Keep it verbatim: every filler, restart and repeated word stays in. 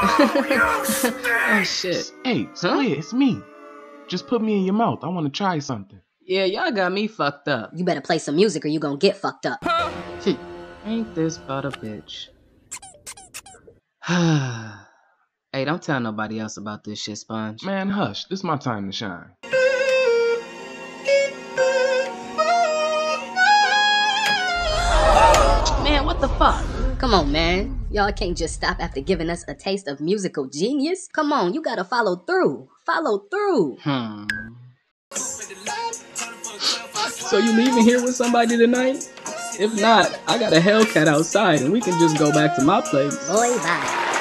Oh shit. Hey, huh? Yeah, it's me. Just put me in your mouth. I want to try something. Yeah, y'all got me fucked up. You better play some music or you gonna get fucked up. Ain't this but a bitch. Hey, don't tell nobody else about this shit, Sponge. Man, hush. This is my time to shine. Man, what the fuck? Come on, man. Y'all can't just stop after giving us a taste of musical genius. Come on, you gotta follow through. Follow through. Hmm. So you leaving here with somebody tonight? If not, I got a Hellcat outside and we can just go back to my place. Boy, bye.